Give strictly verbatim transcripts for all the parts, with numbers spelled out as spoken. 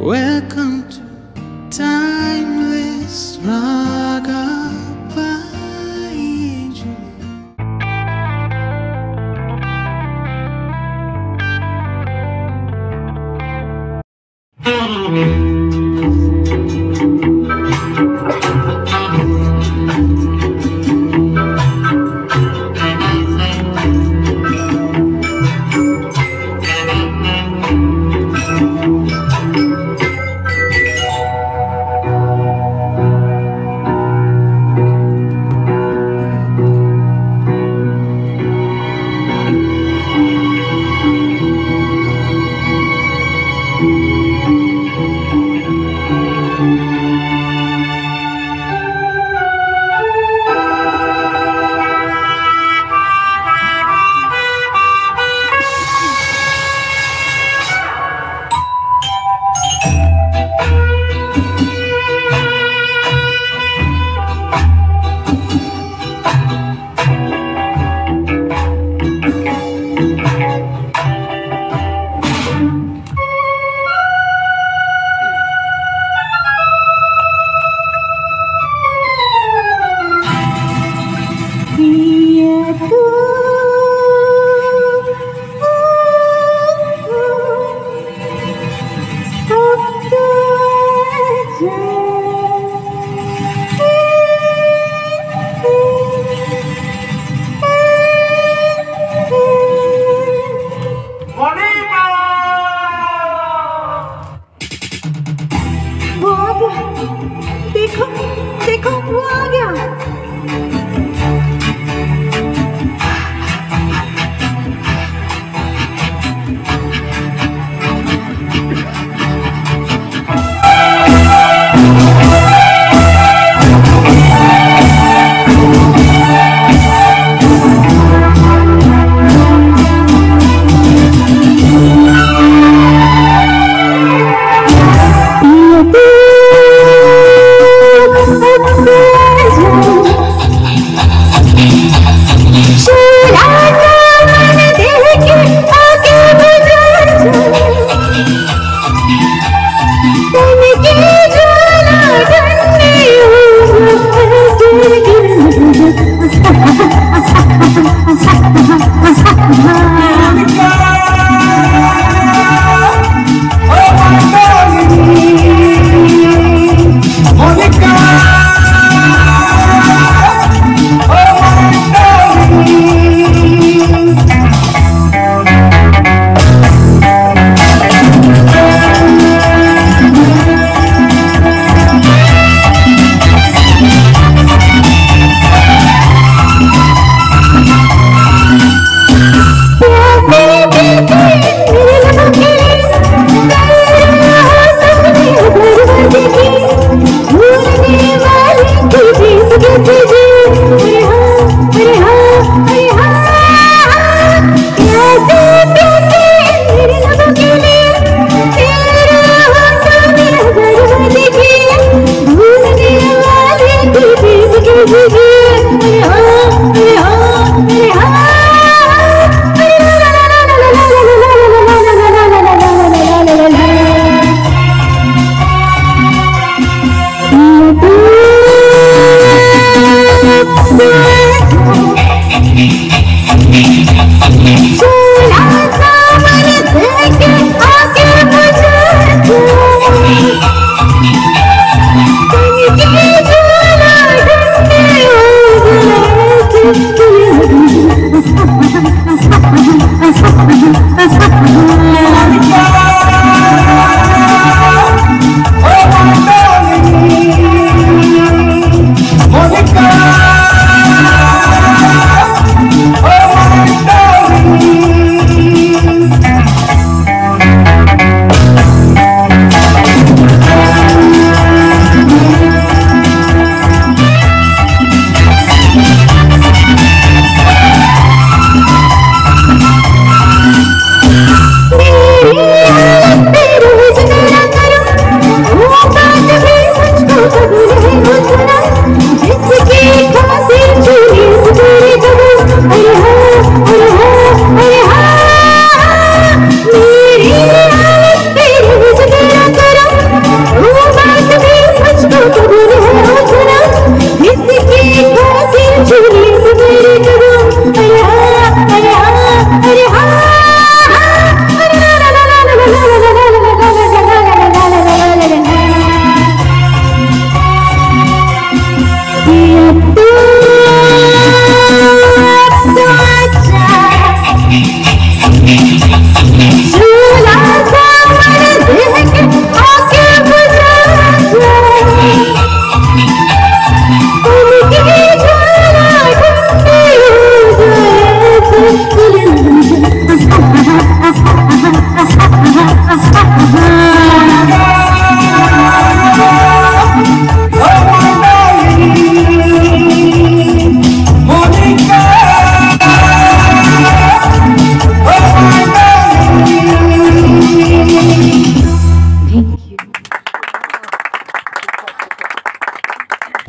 Welcome to Timeless Raga by Julie.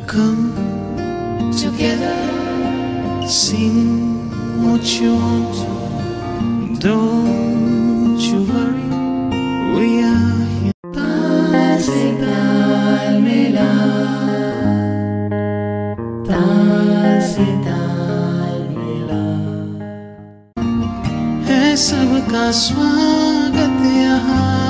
Come together, sing what you want to. Don't you worry, we are here. है सबका स्वागत यहाँ.